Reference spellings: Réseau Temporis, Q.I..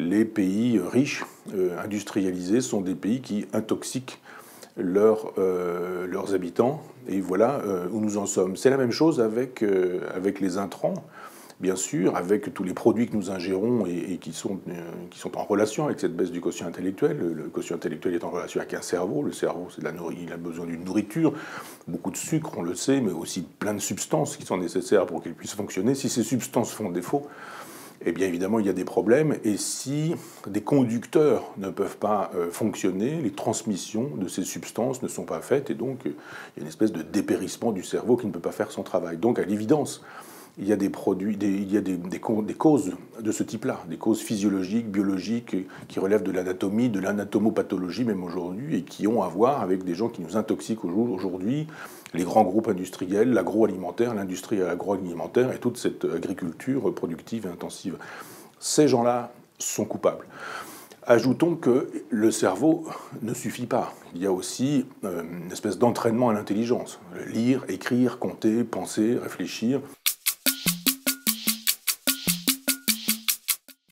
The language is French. les pays riches, industrialisés, sont des pays qui intoxiquent leurs habitants. Et voilà où nous en sommes. C'est la même chose avec les intrants, bien sûr, avec tous les produits que nous ingérons et qui sont en relation avec cette baisse du quotient intellectuel. Le quotient intellectuel est en relation avec un cerveau. Le cerveau, il a besoin d'une nourriture, beaucoup de sucre, on le sait, mais aussi plein de substances qui sont nécessaires pour qu'il puisse fonctionner. Si ces substances font défaut, eh bien évidemment, il y a des problèmes. Et si des conducteurs ne peuvent pas fonctionner, les transmissions de ces substances ne sont pas faites. Et donc, il y a une espèce de dépérissement du cerveau qui ne peut pas faire son travail. Donc, à l'évidence, il y a des causes de ce type-là, des causes physiologiques, biologiques, qui relèvent de l'anatomie, de l'anatomopathologie même aujourd'hui, et qui ont à voir avec des gens qui nous intoxiquent aujourd'hui, les grands groupes industriels, l'agroalimentaire, l'industrie agroalimentaire et toute cette agriculture productive et intensive. Ces gens-là sont coupables. Ajoutons que le cerveau ne suffit pas. Il y a aussi une espèce d'entraînement à l'intelligence. Lire, écrire, compter, penser, réfléchir.